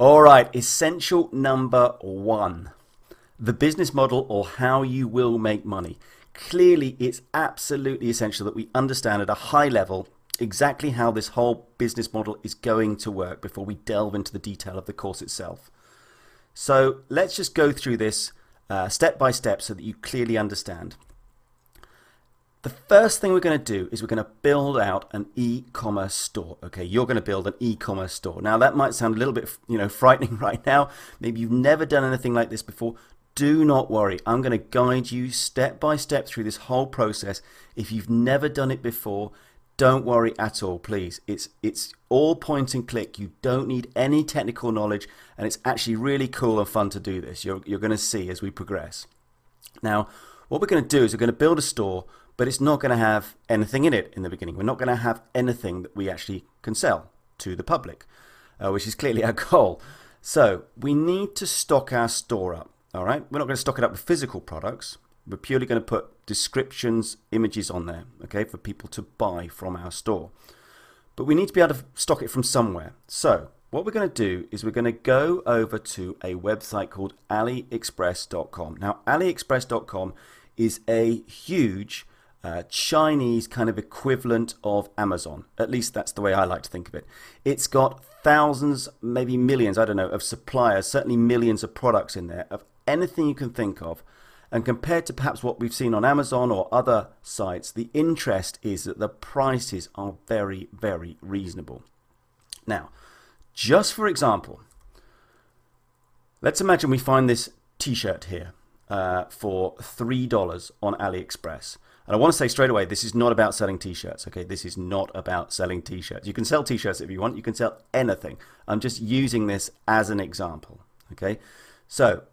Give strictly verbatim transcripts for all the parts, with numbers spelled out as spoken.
All right, essential number one, the business model or how you will make money. Clearly, it's absolutely essential that we understand at a high level exactly how this whole business model is going to work before we delve into the detail of the course itself. So let's just go through this uh, step by step so that you clearly understand. The first thing we're going to do is we're going to build out an e-commerce store. Okay, you're going to build an e-commerce store. Now that might sound a little bit, you know, frightening right now. Maybe you've never done anything like this before. Do not worry. I'm going to guide you step by step through this whole process. If you've never done it before, don't worry at all, please. It's it's all point and click. You don't need any technical knowledge, and it's actually really cool and fun to do this. You're, you're going to see as we progress. Now, what we're going to do is we're going to build a store, but it's not going to have anything in it in the beginning. We're not going to have anything that we actually can sell to the public, uh, which is clearly our goal. So we need to stock our store up. All right, we're not going to stock it up with physical products. We're purely going to put descriptions, images on there, okay, for people to buy from our store. But we need to be able to stock it from somewhere. So what we're going to do is we're going to go over to a website called AliExpress dot com. Now, AliExpress dot com is a huge uh, Chinese kind of equivalent of Amazon. At least that's the way I like to think of it. It's got thousands, maybe millions, I don't know, of suppliers, certainly millions of products in there, of anything you can think of. And compared to perhaps what we've seen on Amazon or other sites, the interest is that the prices are very, very reasonable. Now, just for example, let's imagine we find this t-shirt here uh, for three dollars on AliExpress. And I want to say straight away, this is not about selling t-shirts, okay? This is not about selling t-shirts. You can sell t-shirts if you want. You can sell anything. I'm just using this as an example, okay? So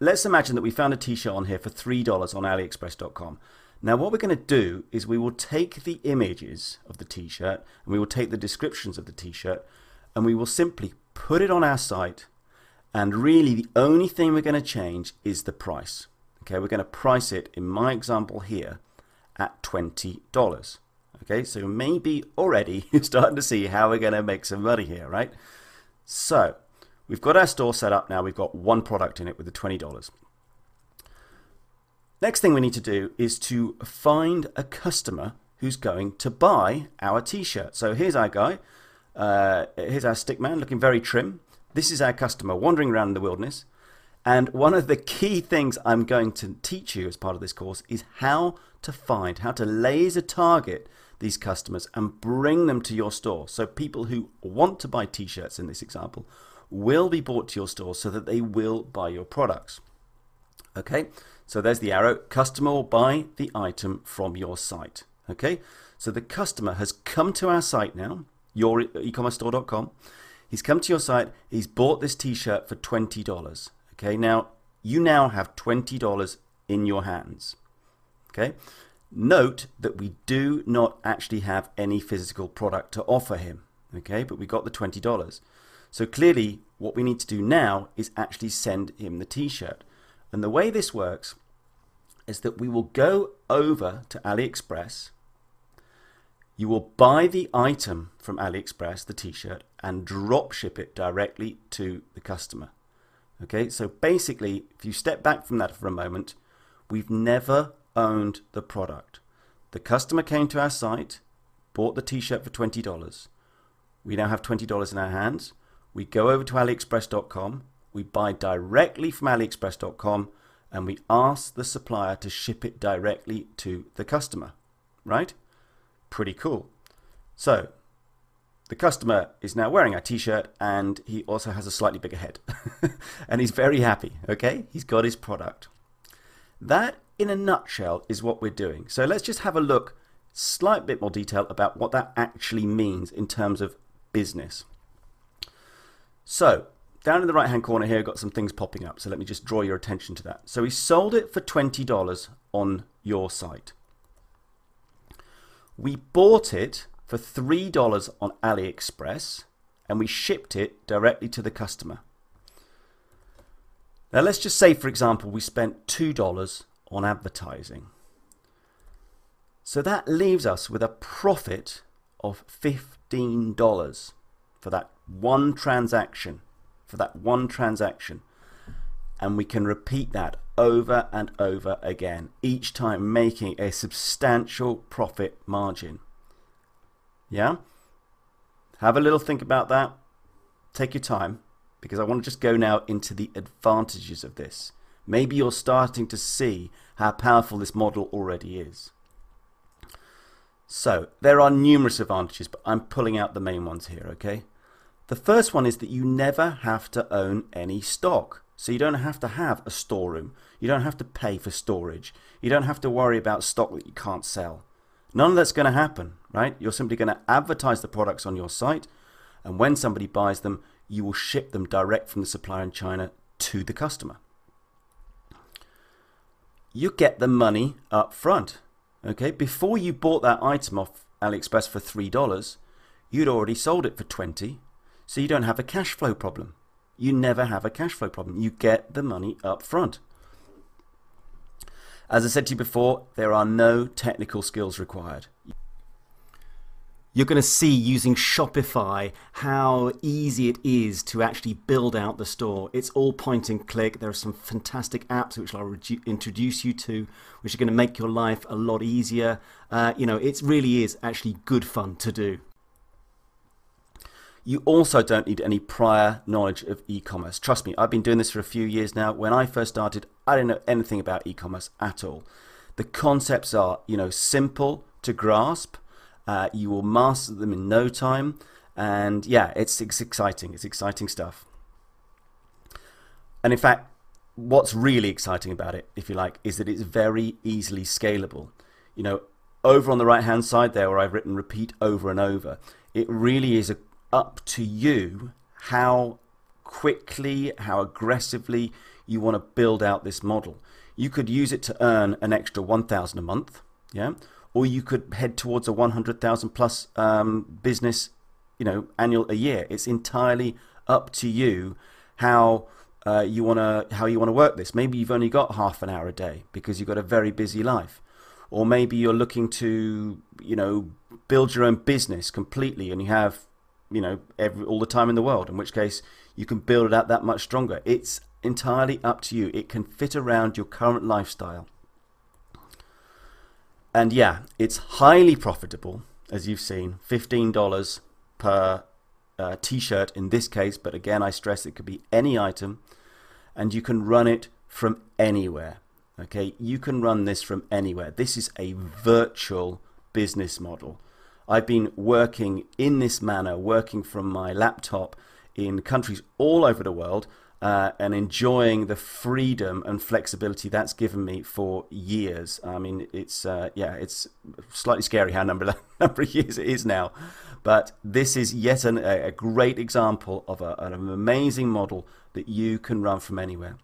let's imagine that we found a t-shirt on here for three dollars on AliExpress dot com. Now what we're going to do is we will take the images of the t-shirt and we will take the descriptions of the t-shirt and we will simply put it on our site, and really the only thing we're going to change is the price. Okay, we're going to price it, in my example here, at twenty dollars. Okay, so maybe already you're starting to see how we're going to make some money here, right? So we've got our store set up now. We've got one product in it with the twenty dollars. Next thing we need to do is to find a customer who's going to buy our t-shirt. So here's our guy. Uh, here's our stick man, looking very trim. This is our customer wandering around in the wilderness. And one of the key things I'm going to teach you as part of this course is how to find, how to laser target these customers and bring them to your store. So people who want to buy t-shirts in this example will be brought to your store so that they will buy your products. Okay, so there's the arrow. Customer will buy the item from your site. Okay, so the customer has come to our site now, your e commerce store dot com. He's come to your site. He's bought this t-shirt for twenty dollars. Okay, now you now have twenty dollars in your hands. Okay, note that we do not actually have any physical product to offer him. Okay, but we got the twenty dollars. So clearly what we need to do now is actually send him the t-shirt. And the way this works is that we will go over to AliExpress. You will buy the item from AliExpress, the t-shirt, and drop ship it directly to the customer. Okay, so basically, if you step back from that for a moment, we've never owned the product. The customer came to our site, bought the t-shirt for twenty dollars. We now have twenty dollars in our hands. We go over to AliExpress dot com, we buy directly from AliExpress dot com, and we ask the supplier to ship it directly to the customer, right? Pretty cool. So the customer is now wearing our t-shirt, and he also has a slightly bigger head and he's very happy, okay? He's got his product. That, in a nutshell, is what we're doing. So let's just have a look, slight bit more detail about what that actually means in terms of business. So down in the right hand corner here, I've got some things popping up. So let me just draw your attention to that. So we sold it for twenty dollars on your site. We bought it for three dollars on AliExpress, and we shipped it directly to the customer. Now let's just say, for example, we spent two dollars on advertising. So that leaves us with a profit of fifteen dollars for that one transaction, for that one transaction. And we can repeat that over and over again, each time making a substantial profit margin. Yeah? Have a little think about that. Take your time, because I want to just go now into the advantages of this. Maybe you're starting to see how powerful this model already is. So there are numerous advantages, but I'm pulling out the main ones here, okay? The first one is that you never have to own any stock. So you don't have to have a storeroom. You don't have to pay for storage. You don't have to worry about stock that you can't sell. None of that's going to happen, right? You're simply going to advertise the products on your site, and when somebody buys them, you will ship them direct from the supplier in China to the customer. You get the money up front. Okay, before you bought that item off AliExpress for three dollars, you'd already sold it for twenty dollars, so you don't have a cash flow problem. You never have a cash flow problem. You get the money up front. As I said to you before, there are no technical skills required. You're going to see using Shopify how easy it is to actually build out the store. It's all point and click. There are some fantastic apps which I'll introduce you to, which are going to make your life a lot easier. Uh, you know, it really is actually good fun to do. You also don't need any prior knowledge of e-commerce. Trust me, I've been doing this for a few years now. When I first started, I didn't know anything about e-commerce at all. The concepts are, you know, simple to grasp. Uh, you will master them in no time, and yeah, it's, it's exciting. It's exciting stuff. And in fact, what's really exciting about it, if you like, is that it's very easily scalable. You know, over on the right-hand side there, where I've written repeat over and over, it really is a, up to you how quickly, how aggressively you want to build out this model. You could use it to earn an extra one thousand dollars a month, yeah. Or you could head towards a one hundred thousand plus um, business, you know, annual a year. It's entirely up to you how uh, you wanna how you wanna work this. Maybe you've only got half an hour a day because you've got a very busy life, or maybe you're looking to, you know, build your own business completely, and you have, you know, every all the time in the world. In which case, you can build it out that much stronger. It's entirely up to you. It can fit around your current lifestyle. And yeah, it's highly profitable, as you've seen, fifteen dollars per uh, t-shirt in this case, but again, I stress it could be any item, and you can run it from anywhere. Okay, you can run this from anywhere. This is a virtual business model. I've been working in this manner, working from my laptop in countries all over the world, Uh, and enjoying the freedom and flexibility that's given me for years. I mean, it's uh, yeah, it's slightly scary how number number of years it is now, but this is yet an, a great example of a, an amazing model that you can run from anywhere.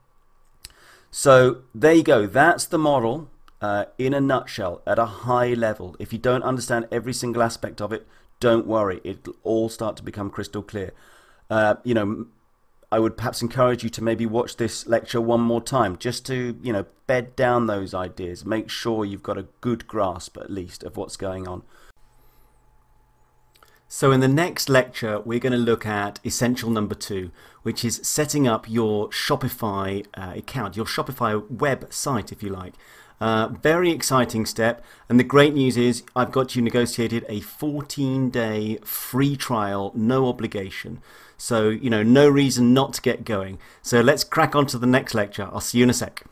So there you go. That's the model uh, in a nutshell, at a high level. If you don't understand every single aspect of it, don't worry. It'll all start to become crystal clear. Uh, you know. I would perhaps encourage you to maybe watch this lecture one more time, just to, you know, bed down those ideas, make sure you've got a good grasp at least of what's going on. So in the next lecture, we're going to look at essential number two, which is setting up your Shopify uh, account, your Shopify website, if you like. Uh, very exciting step, and the great news is I've got you negotiated a fourteen day free trial, no obligation. So, you know, no reason not to get going. So let's crack on to the next lecture. I'll see you in a sec.